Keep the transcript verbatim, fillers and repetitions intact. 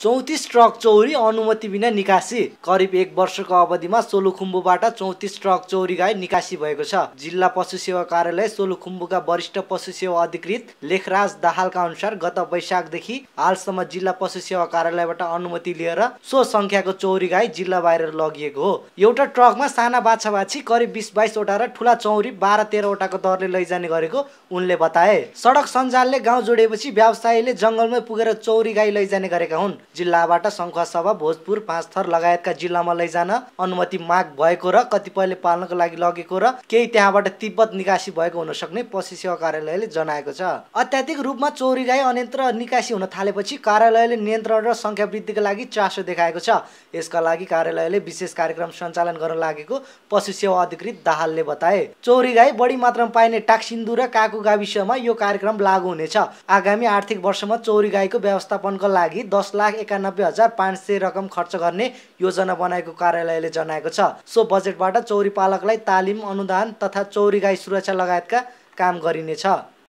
चौंतीस ट्रक चौरी अनुमति बिना निकासी करीब एक वर्ष को अवधि में सोलुखुम्बुबाट चौंतीस ट्रक चौरी गाई निकासी भएको छ। जिला पशु सेवा कार्यालय सोलुखुम्बुका वरिष्ठ पशु सेवा अधिकृत लेखराज दाहालका अनुसार गत वैशाखदेखि हालसम्म जिल्ला पशु सेवा कार्यालयबाट अनुमति लिएर सो संख्याको चौरी गाई जिल्ला बाहिर लगिएको हो। एउटा ट्रकमा साना बाछाबाछी करिब बीस बाईस वटा र ठूला चौरी बाह्र तेह्रवटाको दरले लैजाने गरेको उनले बताए। सडक सञ्जालले गाउँ जोडेपछि व्यवसायीले जंगलमै पुगेर चौरी गाई लैजाने गरेका हुन्। जिल्लाबाट शङ्खसभा भोजपुर पाँच थर लगायतका जिल्लामा लैजान अनुमति माग भएको र कतिपयले पाल्नको लागि लगेको र केही त्यहाँबाट तिब्बत निकासी भएको हुन सक्ने पशु सेवा कार्यालयले जनाएको छ। अत्याधिक रूपमा चोरी गाई अन्यत्र निकासी हुन थालेपछि कार्यालयले नियन्त्रण र संख्या वृद्धिका लागि चासो देखाएको छ। यसका लागि कार्यालयले विशेष कार्यक्रम सञ्चालन गर्न लागेको पशु सेवा अधिकृत दाहालले बताए। चोरी गाई बढी मात्रामा पाइने टाकसिन्दु र काको गाविसमा यो कार्यक्रम लागू हुनेछ। आगामी आर्थिक वर्षमा चोरी गाईको व्यवस्थापनका लागि दस लाख एकानब्बे हजार पांच सय रकम खर्च गर्ने योजना बनाएको कार्यालयले जनाएको छ। सो बजेटबाट चौरी पालकलाई तालिम, अनुदान तथा चौरी गाई सुरक्षा लगायतका काम गरिनेछ।